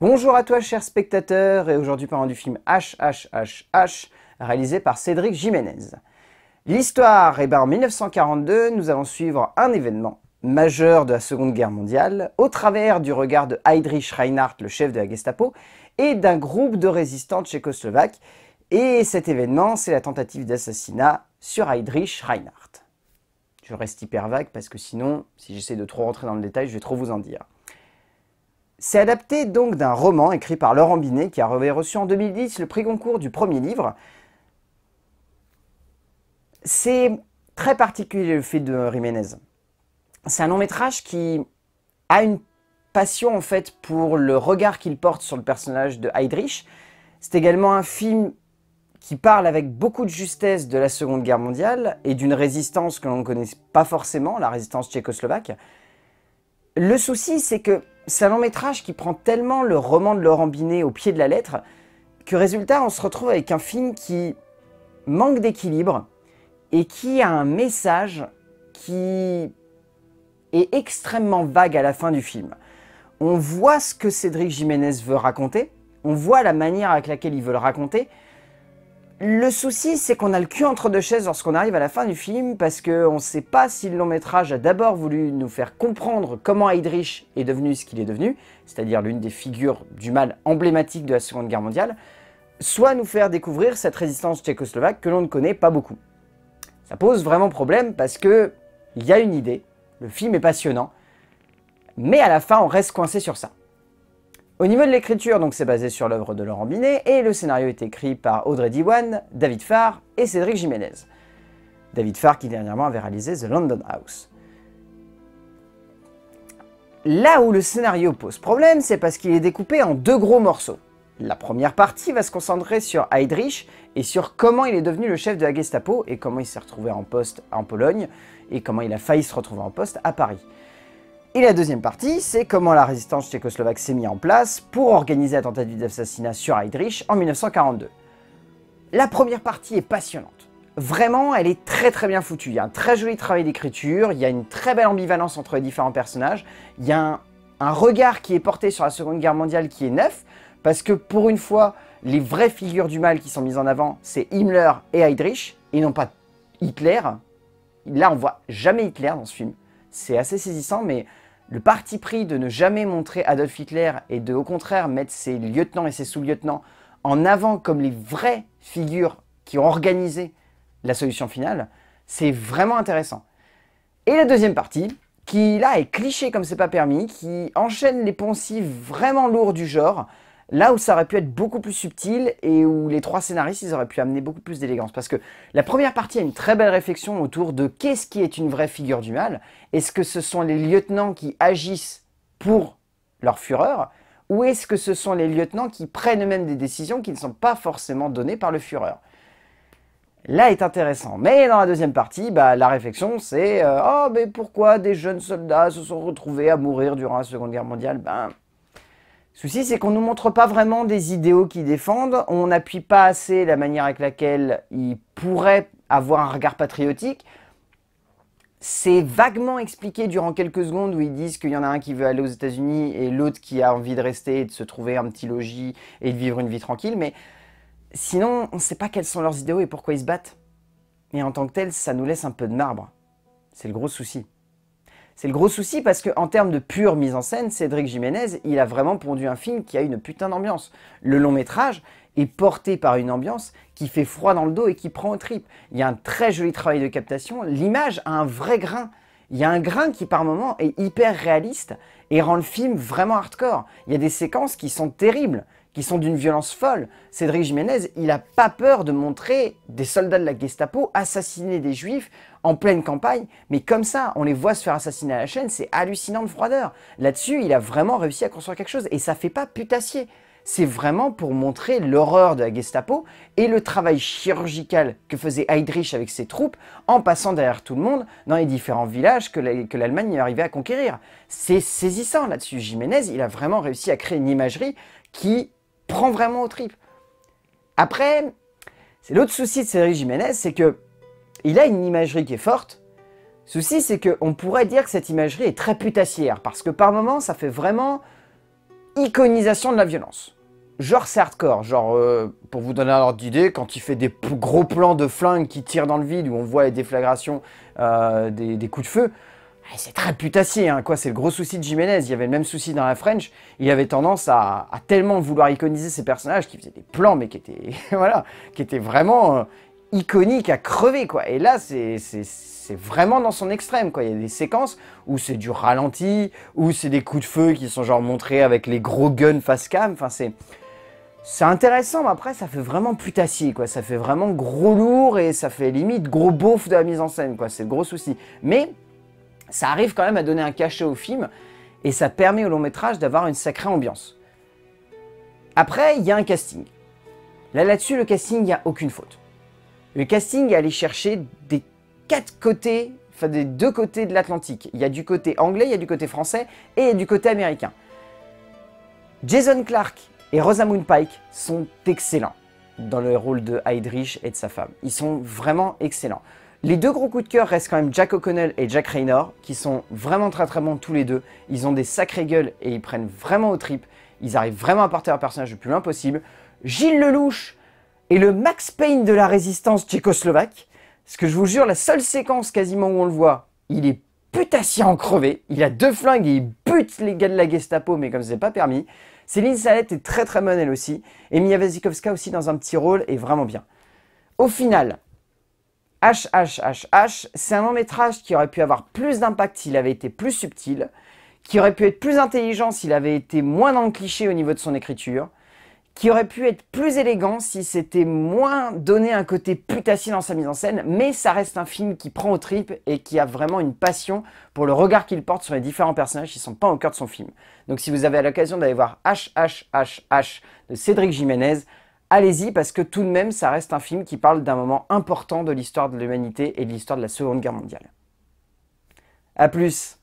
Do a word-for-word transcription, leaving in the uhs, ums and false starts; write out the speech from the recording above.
Bonjour à toi chers spectateurs, et aujourd'hui parlons du film H H H H réalisé par Cédric Jiménez. L'histoire, eh ben, en mille neuf cent quarante-deux, nous allons suivre un événement majeur de la Seconde Guerre mondiale au travers du regard de Heydrich Reinhardt, le chef de la Gestapo, et d'un groupe de résistants tchécoslovaques. Et cet événement, c'est la tentative d'assassinat sur Heydrich Reinhardt. Je reste hyper vague parce que sinon, si j'essaie de trop rentrer dans le détail, je vais trop vous en dire. C'est adapté donc d'un roman écrit par Laurent Binet qui a reçu en deux mille dix le prix Goncourt du premier livre. C'est très particulier le fait de Jiménez. C'est un long métrage qui a une passion en fait pour le regard qu'il porte sur le personnage de Heydrich. C'est également un film qui parle avec beaucoup de justesse de la Seconde Guerre mondiale et d'une résistance que l'on ne connaît pas forcément, la résistance tchécoslovaque. Le souci, c'est que c'est un long métrage qui prend tellement le roman de Laurent Binet au pied de la lettre que résultat, on se retrouve avec un film qui manque d'équilibre et qui a un message qui est extrêmement vague à la fin du film. On voit ce que Cédric Jiménez veut raconter, on voit la manière avec laquelle il veut le raconter. Le souci, c'est qu'on a le cul entre deux chaises lorsqu'on arrive à la fin du film parce qu'on ne sait pas si le long métrage a d'abord voulu nous faire comprendre comment Heydrich est devenu ce qu'il est devenu, c'est-à-dire l'une des figures du mal emblématique de la Seconde Guerre mondiale, soit nous faire découvrir cette résistance tchécoslovaque que l'on ne connaît pas beaucoup. Ça pose vraiment problème parce qu'il y a une idée, le film est passionnant, mais à la fin on reste coincé sur ça. Au niveau de l'écriture, donc c'est basé sur l'œuvre de Laurent Binet et le scénario est écrit par Audrey Diwan, David Farr et Cédric Jiménez. David Farr qui dernièrement avait réalisé The London House. Là où le scénario pose problème, c'est parce qu'il est découpé en deux gros morceaux. La première partie va se concentrer sur Heydrich et sur comment il est devenu le chef de la Gestapo et comment il s'est retrouvé en poste en Pologne et comment il a failli se retrouver en poste à Paris. Et la deuxième partie, c'est comment la résistance tchécoslovaque s'est mise en place pour organiser la tentative d'assassinat sur Heydrich en mille neuf cent quarante-deux. La première partie est passionnante. Vraiment, elle est très très bien foutue. Il y a un très joli travail d'écriture, il y a une très belle ambivalence entre les différents personnages, il y a un, un regard qui est porté sur la Seconde Guerre mondiale qui est neuf, parce que pour une fois, les vraies figures du mal qui sont mises en avant, c'est Himmler et Heydrich, et non pas Hitler. Là, on voit jamais Hitler dans ce film. C'est assez saisissant, mais le parti pris de ne jamais montrer Adolf Hitler et de, au contraire, mettre ses lieutenants et ses sous-lieutenants en avant comme les vraies figures qui ont organisé la solution finale, c'est vraiment intéressant. Et la deuxième partie, qui là est cliché comme c'est pas permis, qui enchaîne les poncifs vraiment lourds du genre, là où ça aurait pu être beaucoup plus subtil et où les trois scénaristes ils auraient pu amener beaucoup plus d'élégance. Parce que la première partie a une très belle réflexion autour de qu'est-ce qui est une vraie figure du mal. Est-ce que ce sont les lieutenants qui agissent pour leur Führer ou est-ce que ce sont les lieutenants qui prennent eux-mêmes des décisions qui ne sont pas forcément données par le Führer? Là est intéressant. Mais dans la deuxième partie, bah, la réflexion c'est euh, « Oh, mais pourquoi des jeunes soldats se sont retrouvés à mourir durant la Seconde Guerre mondiale ?» Ben... Le souci, c'est qu'on ne nous montre pas vraiment des idéaux qu'ils défendent, on n'appuie pas assez la manière avec laquelle ils pourraient avoir un regard patriotique. C'est vaguement expliqué durant quelques secondes où ils disent qu'il y en a un qui veut aller aux États-Unis et l'autre qui a envie de rester et de se trouver un petit logis et de vivre une vie tranquille, mais sinon, on ne sait pas quels sont leurs idéaux et pourquoi ils se battent. Et en tant que tel, ça nous laisse un peu de marbre. C'est le gros souci. C'est le gros souci parce qu'en termes de pure mise en scène, Cédric Jiménez, il a vraiment pondu un film qui a une putain d'ambiance. Le long métrage est porté par une ambiance qui fait froid dans le dos et qui prend aux tripes. Il y a un très joli travail de captation, l'image a un vrai grain. Il y a un grain qui par moments est hyper réaliste et rend le film vraiment hardcore. Il y a des séquences qui sont terribles, qui sont d'une violence folle. Cédric Jiménez, il n'a pas peur de montrer des soldats de la Gestapo assassiner des juifs en pleine campagne, mais comme ça, on les voit se faire assassiner à la chaîne, c'est hallucinant de froideur. Là-dessus, il a vraiment réussi à construire quelque chose, et ça fait pas putassier. C'est vraiment pour montrer l'horreur de la Gestapo et le travail chirurgical que faisait Heydrich avec ses troupes en passant derrière tout le monde dans les différents villages que l'Allemagne est arrivée à conquérir. C'est saisissant là-dessus. Jiménez, il a vraiment réussi à créer une imagerie qui prend vraiment aux tripes. Après, c'est l'autre souci de Cédric Jiménez, c'est que il a une imagerie qui est forte. Le souci, c'est qu'on pourrait dire que cette imagerie est très putassière, parce que par moments, ça fait vraiment iconisation de la violence. Genre c'est hardcore, genre euh, pour vous donner un ordre d'idée, quand il fait des gros plans de flingues qui tirent dans le vide, où on voit les déflagrations euh, des, des coups de feu, c'est très putassier, hein, quoi, c'est le gros souci de Jiménez, il y avait le même souci dans la French, il avait tendance à, à tellement vouloir iconiser ses personnages qui faisaient des plans mais qui étaient, voilà, qui étaient vraiment euh, iconiques à crever, quoi, et là c'est... c'est vraiment dans son extrême, quoi. Il y a des séquences où c'est du ralenti, où c'est des coups de feu qui sont genre montrés avec les gros guns face cam. Enfin, c'est c'est intéressant, mais après, ça fait vraiment putassier, quoi. Ça fait vraiment gros lourd et ça fait limite gros beauf de la mise en scène, quoi. C'est le gros souci. Mais ça arrive quand même à donner un cachet au film et ça permet au long métrage d'avoir une sacrée ambiance. Après, il y a un casting. Là, là-dessus, le casting, il n'y a aucune faute. Le casting, aller chercher des quatre côtés, enfin des deux côtés de l'Atlantique. Il y a du côté anglais, il y a du côté français et il y a du côté américain. Jason Clarke et Rosamund Pike sont excellents dans le rôle de Heydrich et de sa femme. Ils sont vraiment excellents. Les deux gros coups de cœur restent quand même Jack O'Connell et Jack Raynor, qui sont vraiment très très bons tous les deux. Ils ont des sacrées gueules et ils prennent vraiment aux tripes. Ils arrivent vraiment à porter leur personnage le plus loin possible. Gilles Lelouch est le Max Payne de la résistance tchécoslovaque. Parce que je vous jure, la seule séquence quasiment où on le voit, il est putassier en crevé. Il a deux flingues et il bute les gars de la Gestapo, mais comme c'est pas permis. Céline Salette est très très bonne elle aussi. Et Mia Vazikowska aussi dans un petit rôle est vraiment bien. Au final, H H H H, c'est un long métrage qui aurait pu avoir plus d'impact s'il avait été plus subtil, qui aurait pu être plus intelligent s'il avait été moins dans le cliché au niveau de son écriture, qui aurait pu être plus élégant si c'était moins donné un côté putassier dans sa mise en scène, mais ça reste un film qui prend aux tripes et qui a vraiment une passion pour le regard qu'il porte sur les différents personnages qui ne sont pas au cœur de son film. Donc si vous avez l'occasion d'aller voir H H H H de Cédric Jiménez, allez-y parce que tout de même ça reste un film qui parle d'un moment important de l'histoire de l'humanité et de l'histoire de la Seconde Guerre mondiale. A plus.